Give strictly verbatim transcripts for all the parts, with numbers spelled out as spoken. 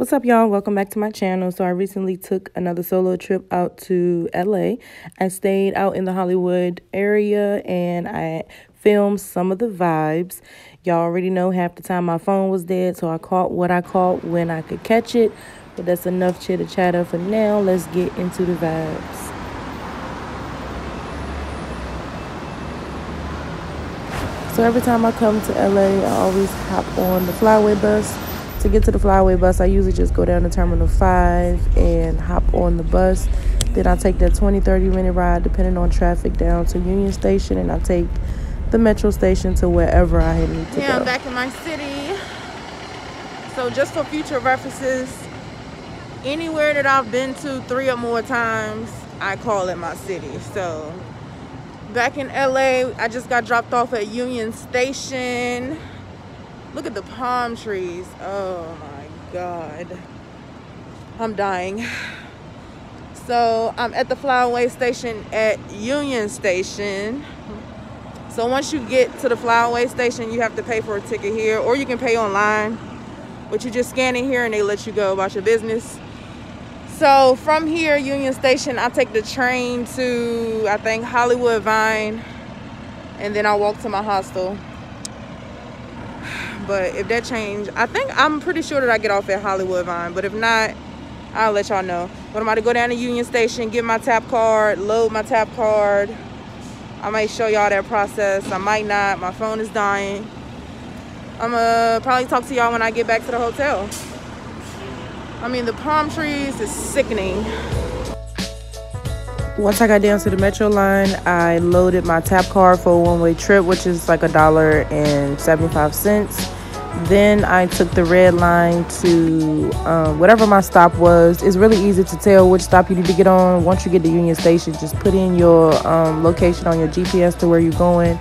What's up, y'all? Welcome back to my channel. So I recently took another solo trip out to L A. I stayed out in the Hollywood area and I filmed some of the vibes. Y'all already know half the time my phone was dead, so I caught what I caught when I could catch it. But that's enough chitter chatter for now. Let's get into the vibes. So every time I come to L A, I always hop on the Flyway bus. To get to the Flyway bus, I usually just go down to Terminal five and hop on the bus. Then I take that twenty, thirty minute ride, depending on traffic, down to Union Station. And I take the Metro Station to wherever I need to go. Yeah, I'm back in my city. So just for future references, anywhere that I've been to three or more times, I call it my city. So back in L A, I just got dropped off at Union Station. Look at the palm trees. Oh my God, I'm dying. So I'm at the Flyway station at Union Station. So once you get to the Flyway station, you have to pay for a ticket here, or you can pay online, but you just scan in here and they let you go about your business. So from here, Union Station, I take the train to, I think, Hollywood Vine, and then I walk to my hostel. But if that changed, I think I'm pretty sure that I get off at Hollywood Vine. But if not, I'll let y'all know. But I'm about to go down to Union Station, get my tap card, load my tap card. I might show y'all that process. I might not. My phone is dying. I'm going to probably talk to y'all when I get back to the hotel. I mean, the palm trees is sickening. Once I got down to the Metro line, I loaded my tap card for a one-way trip, which is like a dollar and seventy-five cents. Then I took the red line to um, whatever my stop was. It's really easy to tell which stop you need to get on. Once you get to Union Station, just put in your um, location on your G P S to where you're going,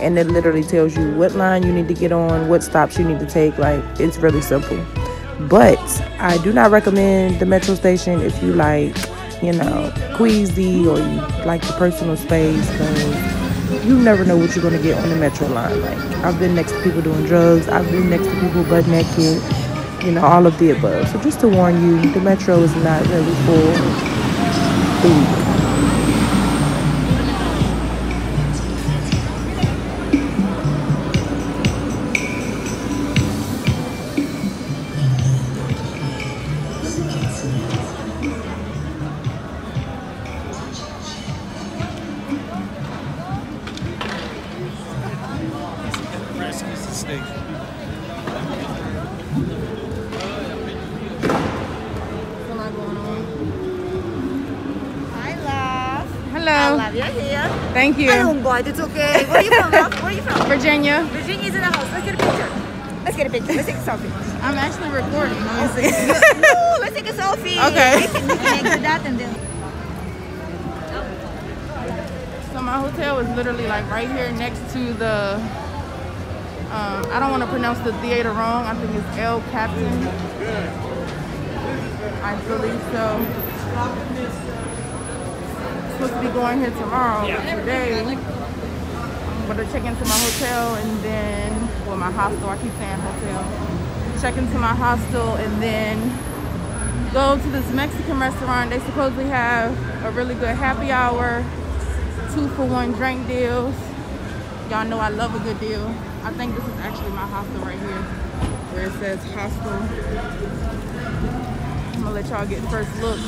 and it literally tells you what line you need to get on, what stops you need to take. Like, it's really simple. But I do not recommend the Metro station if you like, you know, queasy, or you like the personal space, because you never know what you're going to get on the Metro line. Like, I've been next to people doing drugs, I've been next to people butt naked, you know, all of the above. So just to warn you, the Metro is not really for the week. Thank you. I don't bite, it's okay. Where are you from, love? Where are you from? Virginia. Virginia is in the house. Let's get a picture. Let's get a picture. Let's take a selfie. I'm actually recording. Honestly. No, let's take a selfie. Okay. Take that and then. So my hotel is literally like right here next to the, um, I don't want to pronounce the theater wrong. I think it's El Capitan. I believe so. Supposed to be going here tomorrow, yeah. But today I'm going to check into my hotel and then, well, my hostel, I keep saying hotel, check into my hostel and then go to this Mexican restaurant. They supposedly have a really good happy hour, two for one drink deals. Y'all know I love a good deal. I think this is actually my hostel right here where it says hostel. I'm going to let y'all get first look.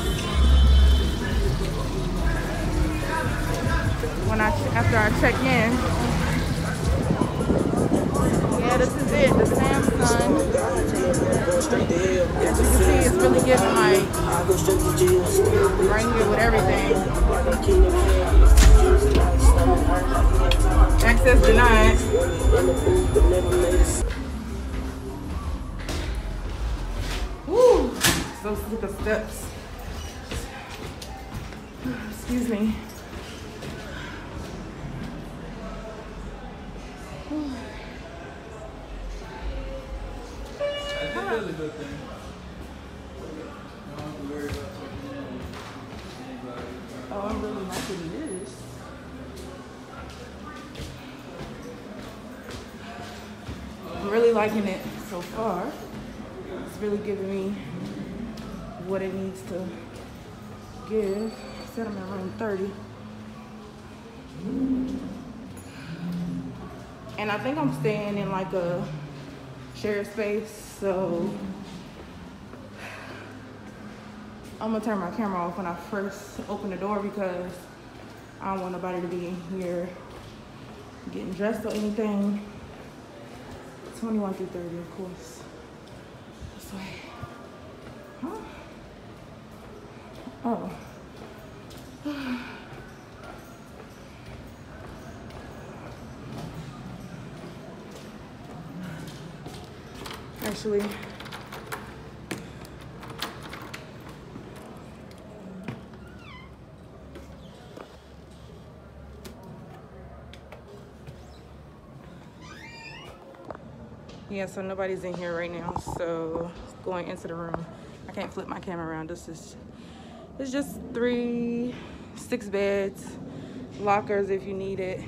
When I after I check in, yeah, this is it. The Samesun. As you can see, it's really giving like bring it with everything. Access denied. Woo! So sick of steps. Excuse me. Liking it so far. It's really giving me what it needs to give. Set them at around thirty. And I think I'm staying in like a shared space, so I'm gonna turn my camera off when I first open the door because I don't want nobody to be in here getting dressed or anything. twenty-one through thirty, of course. This way. Huh? Oh. Actually, yeah, so nobody's in here right now, so going into the room. I can't flip my camera around. This is, it's just three, six beds, lockers if you need it,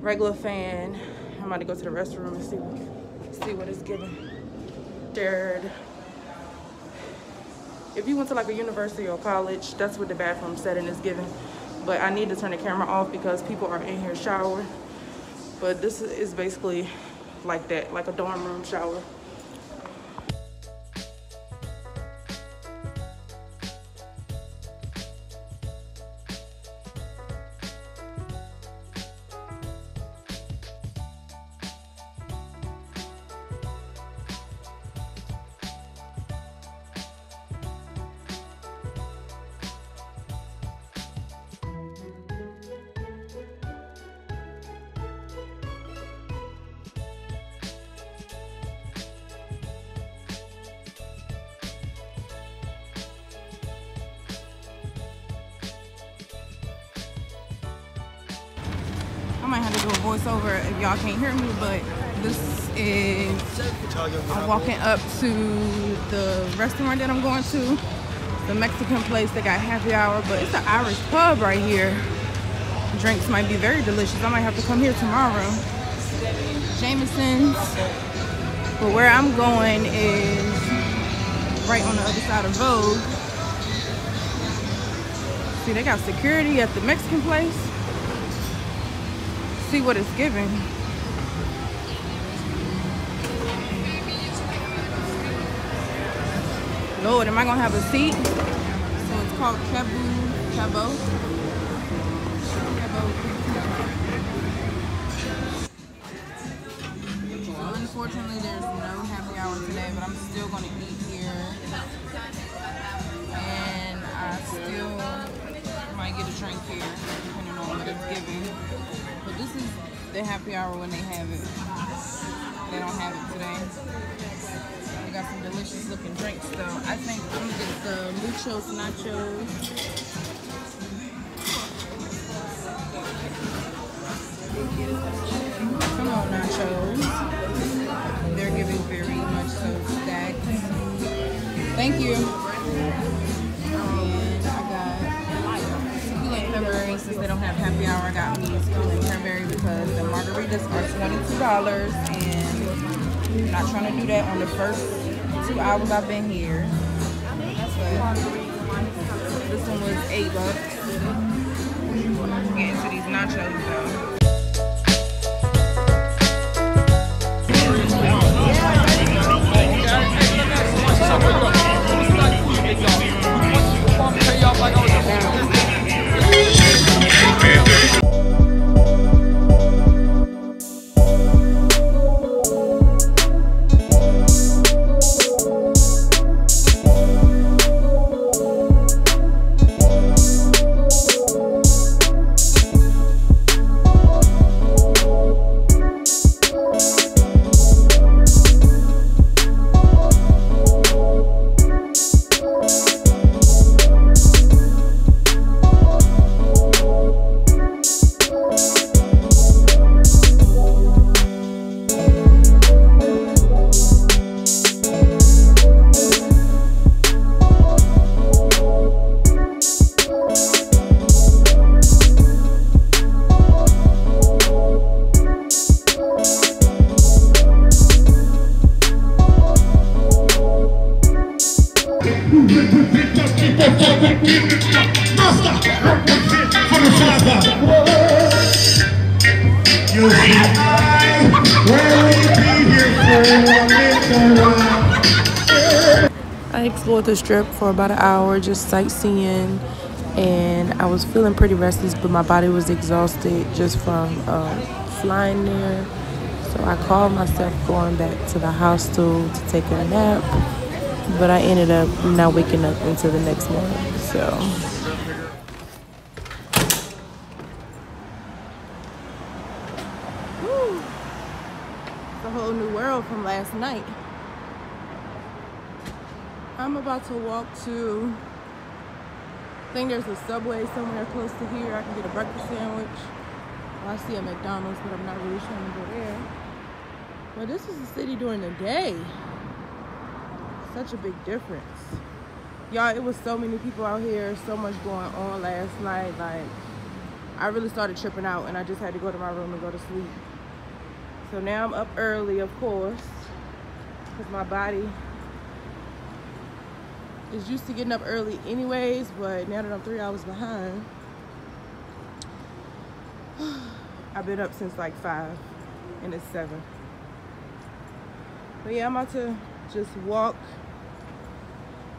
regular fan. I'm about to go to the restroom and see what, see what it's giving. Third, if you went to like a university or college, that's what the bathroom setting is giving. But I need to turn the camera off because people are in here showering. But this is basically like that, like a dorm room shower. I might have to do a voiceover if y'all can't hear me, but this is, I'm walking up to the restaurant that I'm going to, the Mexican place that got happy hour, but it's an Irish pub right here. Drinks might be very delicious. I might have to come here tomorrow. Jameson's, but where I'm going is right on the other side of Vogue. See, they got security at the Mexican place. See what it's giving. Lord, am I gonna have a seat? So it's called Cabo, Cabo. Cabo. Unfortunately, there's no happy hour today, but I'm still gonna eat here. And I still might get a drink here, depending on what it's giving. But this is the happy hour when they have it. They don't have it today. They got some delicious looking drinks though. I think I'm gonna get the muchos nachos. Come on, nachos. They're giving very much so stacked. Thank you. And I got cranberry since they don't have happy hour. I got me because the margaritas are twenty-two dollars and I'm not trying to do that on the first two hours I've been here. But this one was eight bucks. I'm getting to these nachos though. Juicy time. Will we be here for? I explored the strip for about an hour, just sightseeing, and I was feeling pretty restless, but my body was exhausted just from um, flying there. So I called myself going back to the hostel to take a nap, but I ended up not waking up until the next morning. So. New world from last night. I'm about to walk to, I think there's a Subway somewhere close to here. I can get a breakfast sandwich. Well, I see a McDonald's, but I'm not really trying to go there. Well, this is the city during the day. Such a big difference. Y'all, it was so many people out here, so much going on last night. Like, I really started tripping out and I just had to go to my room and go to sleep. So now I'm up early, of course, because my body is used to getting up early anyways, but now that I'm three hours behind, I've been up since like five and it's seven. But yeah, I'm about to just walk,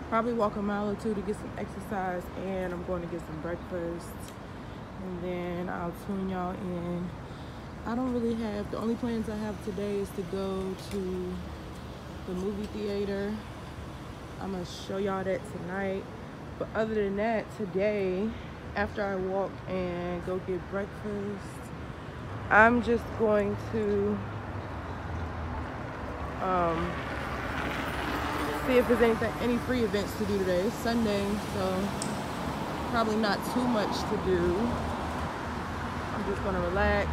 probably walk a mile or two to get some exercise, and I'm going to get some breakfast, and then I'll tune y'all in. I don't really have, the only plans I have today is to go to the movie theater. I'm gonna show y'all that tonight. But other than that, today, after I walk and go get breakfast, I'm just going to um, see if there's anything, any free events to do today. It's Sunday, so probably not too much to do. I'm just gonna relax,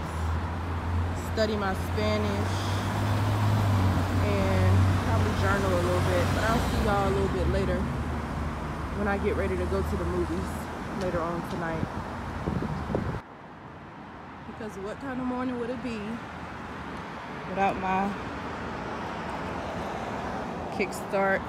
study my Spanish, and probably journal a little bit, but I'll see y'all a little bit later when I get ready to go to the movies later on tonight. Because what kind of morning would it be without my kickstart?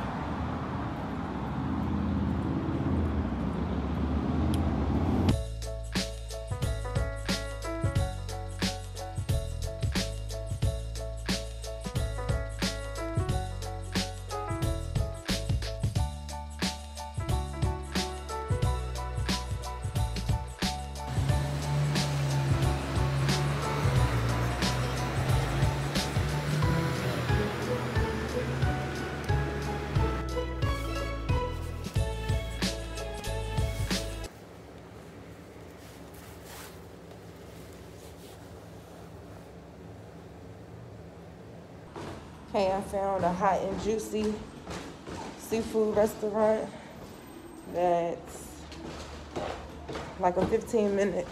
Hey, I found a Hot and Juicy seafood restaurant that's like a fifteen minute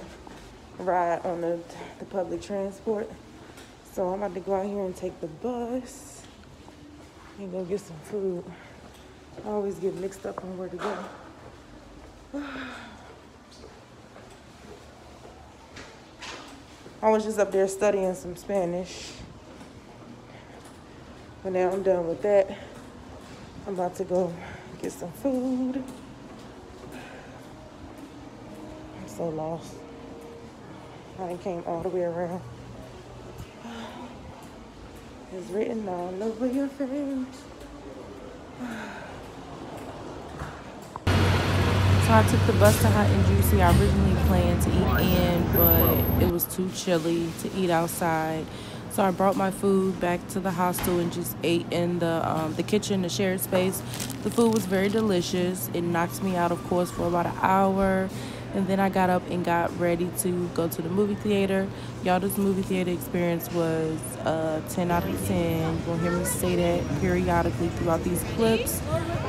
ride on the, the public transport. So I'm about to go out here and take the bus and go get some food. I always get mixed up on where to go. I was just up there studying some Spanish. But now I'm done with that. I'm about to go get some food. I'm so lost. I done came all the way around. It's written all over your face. So I took the bus to Hot and Juicy. I originally planned to eat in, but it was too chilly to eat outside. So I brought my food back to the hostel and just ate in the, um, the kitchen, the shared space. The food was very delicious. It knocked me out, of course, for about an hour. And then I got up and got ready to go to the movie theater. Y'all, this movie theater experience was uh, ten out of ten. You're going to hear me say that periodically throughout these clips.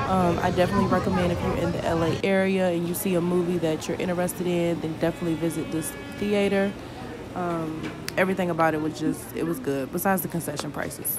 Um, I definitely recommend if you're in the L A area and you see a movie that you're interested in, then definitely visit this theater. Um, everything about it was just, it was good, besides the concession prices.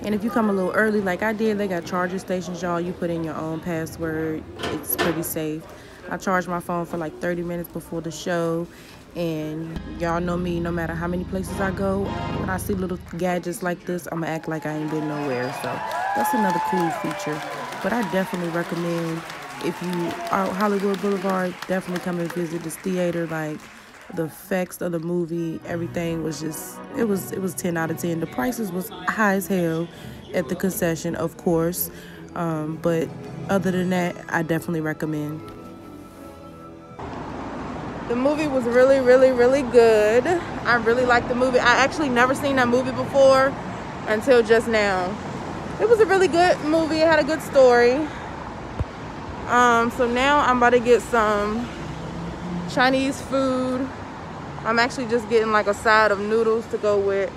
And if you come a little early, like I did, they got charger stations, y'all. You put in your own password. It's pretty safe. I charged my phone for like thirty minutes before the show. And y'all know me, no matter how many places I go, when I see little gadgets like this, I'm gonna act like I ain't been nowhere. So that's another cool feature. But I definitely recommend, if you are Hollywood Boulevard, definitely come and visit this theater. Like, the effects of the movie, everything was just, it was, it was ten out of ten. The prices was high as hell at the concession, of course. Um, but other than that, I definitely recommend. The movie was really, really, really good. I really liked the movie. I actually never seen that movie before until just now. It was a really good movie. It had a good story. Um, so now I'm about to get some Chinese food. I'm actually just getting like a side of noodles to go with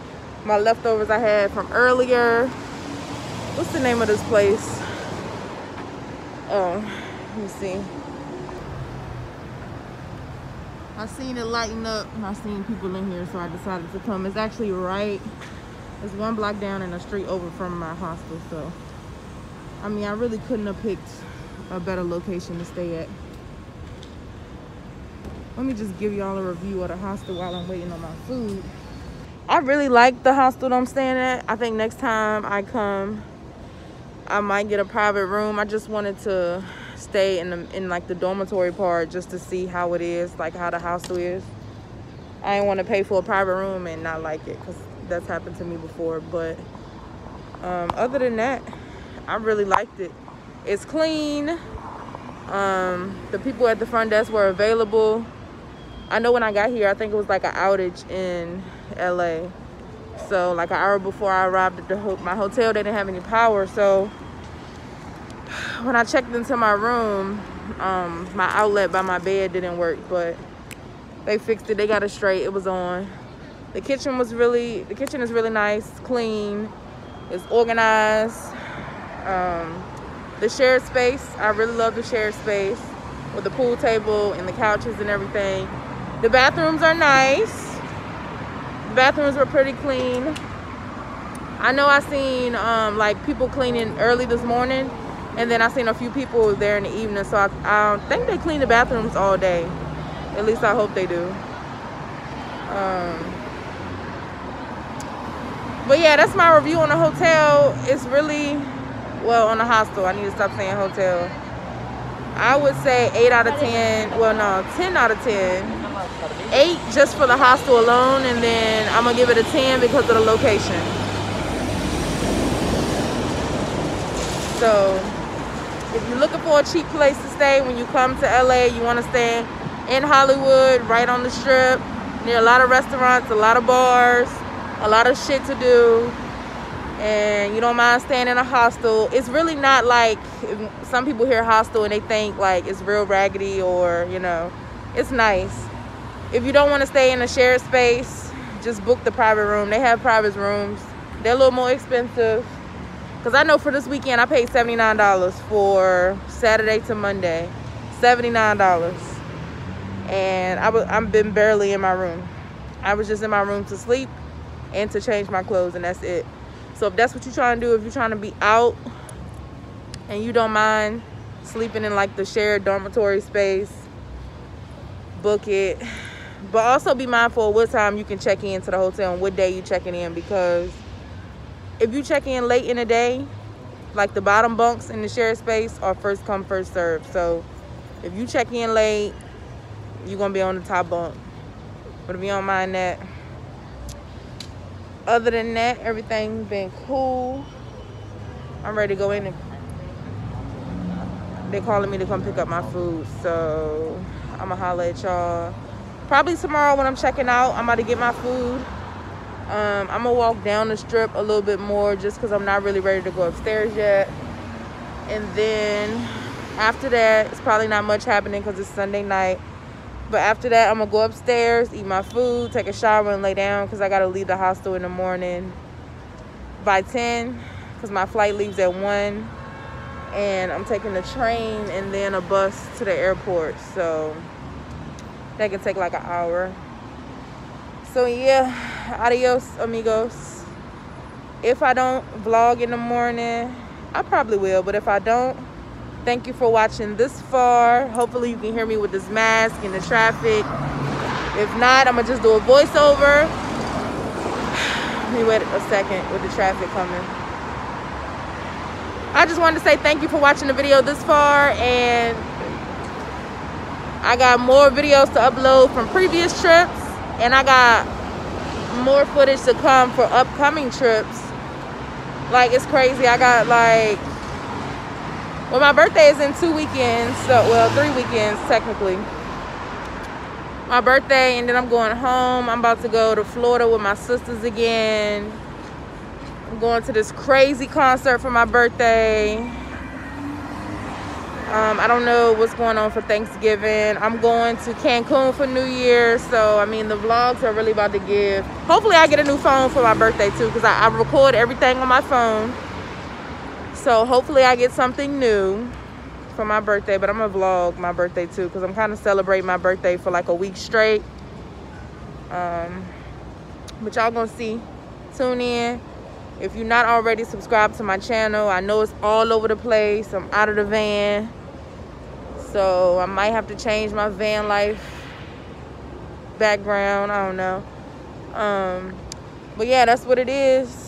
my leftovers I had from earlier. What's the name of this place? Oh, let me see. I seen it lighting up and I seen people in here, so I decided to come. It's actually right, it's one block down and a street over from my hostel. So, I mean, I really couldn't have picked a better location to stay at. Let me just give y'all a review of the hostel while I'm waiting on my food. I really like the hostel that I'm staying at. I think next time I come, I might get a private room. I just wanted to stay in the in like the dormitory part just to see how it is, like how the hostel is. I didn't want to pay for a private room and not like it, because that's happened to me before. But um, other than that, I really liked it. It's clean. Um, the people at the front desk were available. I know when I got here, I think it was like an outage in L A. So like an hour before I arrived at the ho my hotel, they didn't have any power. So when I checked into my room, um, my outlet by my bed didn't work, but they fixed it. They got it straight. It was on. The kitchen was really, the kitchen is really nice, clean. It's organized. Um, the shared space, I really love the shared space with the pool table and the couches and everything. The bathrooms are nice. The bathrooms were pretty clean. I know I seen um, like people cleaning early this morning, and then I seen a few people there in the evening. So I, I think they clean the bathrooms all day. At least I hope they do. Um, but yeah, that's my review on the hotel. It's really, well, on the hostel. I need to stop saying hotel. I would say eight out of ten. Well, no, ten out of ten. eight just for the hostel alone, and then I'm gonna give it a ten because of the location. So if you're looking for a cheap place to stay when you come to L A, you want to stay in Hollywood, right on the strip, near a lot of restaurants, a lot of bars, a lot of shit to do, and you don't mind staying in a hostel. It's really not like some people hear hostel and they think like it's real raggedy, or you know, it's nice. If you don't want to stay in a shared space, just book the private room. They have private rooms. They're a little more expensive. Because I know for this weekend, I paid seventy-nine dollars for Saturday to Monday. seventy-nine dollars. And I've been barely in my room. I was just in my room to sleep and to change my clothes, and that's it. So if that's what you're trying to do, if you're trying to be out and you don't mind sleeping in like the shared dormitory space, book it. But also be mindful of what time you can check in to the hotel and what day you checking in, because if you check in late in the day, like the bottom bunks in the shared space are first come, first served. So if you check in late, you're gonna be on the top bunk. But if you don't mind that, other than that, everything's been cool. I'm ready to go in, and they're calling me to come pick up my food, so I'm gonna holler at y'all probably tomorrow when I'm checking out. I'm about to get my food. Um, I'm gonna walk down the strip a little bit more just because I'm not really ready to go upstairs yet. And then after that, it's probably not much happening because it's Sunday night. But after that, I'm gonna go upstairs, eat my food, take a shower, and lay down because I gotta leave the hostel in the morning by ten because my flight leaves at one. And I'm taking the train and then a bus to the airport, so that can take like an hour. So yeah, adios amigos. If I don't vlog in the morning, I probably will, but if I don't, thank you for watching this far. Hopefully you can hear me with this mask and the traffic. If not, I'm gonna just do a voiceover. Let me wait a second with the traffic coming. I just wanted to say thank you for watching the video this far, and I got more videos to upload from previous trips, and I got more footage to come for upcoming trips. Like, it's crazy. I got like, well, my birthday is in two weekends, so, well, three weekends technically. My birthday, and then I'm going home. I'm about to go to Florida with my sisters again. I'm going to this crazy concert for my birthday. Um, I don't know what's going on for Thanksgiving. I'm going to Cancun for New Year's. So, I mean, the vlogs are really about to give. Hopefully, I get a new phone for my birthday, too, because I, I record everything on my phone. So, hopefully, I get something new for my birthday. But I'm going to vlog my birthday, too, because I'm kind of celebrating my birthday for, like, a week straight. Um, but y'all going to see. Tune in. If you're not already subscribed to my channel, I know it's all over the place. I'm out of the van, so I might have to change my van life background. I don't know. Um, but yeah, that's what it is.